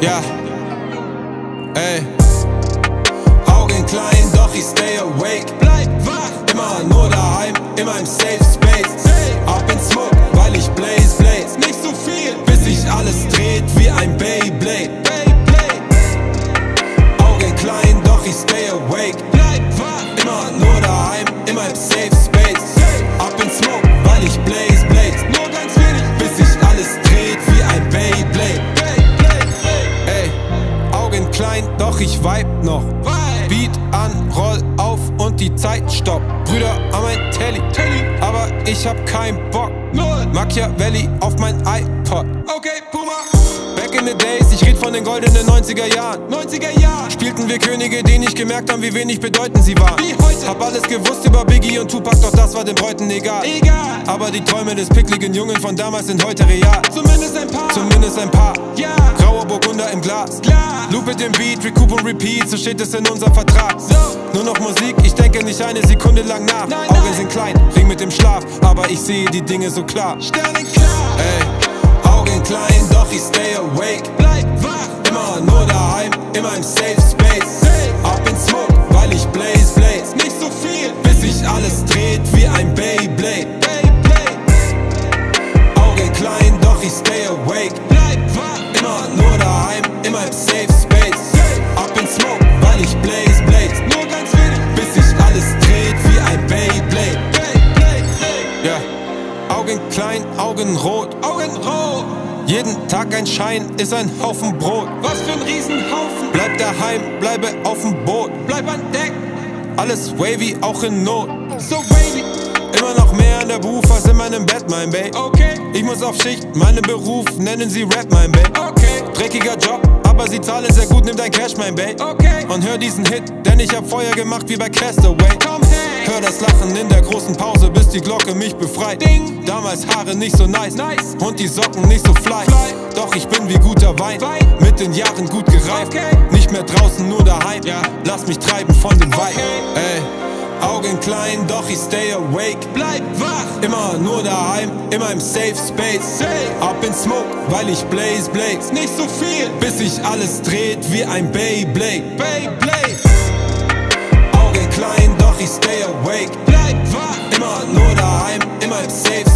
Ja, ey. Augen klein, doch ich stay awake. Bleib wach, immer nur daheim, immer im Safe Space. Ab in Smoke, weil ich blaze. Nicht so viel, bis sich alles dreht wie ein Beyblade. Augen klein, doch ich stay awake. Bleib wach, immer nur daheim, immer im Safe Space. Ab in Smoke, weil ich blaze. Nur ganz wenig, bis sich alles dreht wie ein Beyblade. Klein, doch ich vibe noch. Beat an, roll auf und die Zeit stoppt. Brüder an mein Telly, aber ich hab keinen Bock. Machiavelli auf mein iPod. Okay, Puma. Back in the days, ich red von den goldenen 90er Jahren. Spielten wir Könige, die nicht gemerkt haben, wie wenig bedeutend sie waren. Wie heute. Hab alles gewusst über Biggie und Tupac, doch das war den Bräuten egal. Aber die Träume des pickligen Jungen von damals sind heute real. Zumindest ein paar. Ja. Grauer Burgunder im Glas. Loop mit dem Beat, recoup und repeat, so steht es in unserem Vertrag. Nur noch Musik, ich denke nicht eine Sekunde lang nach. Augen sind klein, ring mit dem Schlaf, aber ich sehe die Dinge so klar. Ey, Augen klein, doch ich stay awake. Bleib wach, immer nur daheim, immer im Safe Space. Ab in Smoke, weil ich blaze. Nicht so viel, bis sich alles dreht wie ein Beyblade. Augen klein, doch ich stay awake. Bleib wach, immer nur daheim, immer im Safe Space. Ab in Smoke, weil ich blaze. Nur ganz wenig, bis sich alles dreht wie ein Beyblade. Yeah. Augen klein, Augen rot. Jeden Tag ein Schein ist ein Haufen Brot. Was für ein Riesenhaufen. Bleib daheim, bleibe auf dem Boot. Bleib an Deck, alles wavy, auch in Not. So wavy. Immer noch mehr an der Beruf als in meinem Bett, mein Babe. Okay. Ich muss auf Schicht, meinen Beruf nennen sie Rap, mein Babe. Okay. Dreckiger Job, aber sie zahlen sehr gut, nimm dein Cash, mein Babe. Okay. Und hör diesen Hit, denn ich hab Feuer gemacht wie bei Castaway. Komm her. Hör das Lachen in der großen Pause, bis die Glocke mich befreit. Ding. Damals Haare nicht so nice. Und die Socken nicht so fly. Doch ich bin wie guter Wein, mit den Jahren gut gereift. Okay. Nicht mehr draußen, nur daheim. Ja. Lass mich treiben von dem Wein. Okay. Ey, Augen klein, doch ich stay awake. Bleib wach, immer nur daheim, immer im Safe Space. Ab in Smoke, weil ich blaze. Nicht so viel, bis sich alles dreht wie ein Beyblade. Augen klein, doch ich stay awake. Bleib wach, immer nur daheim, immer im Safe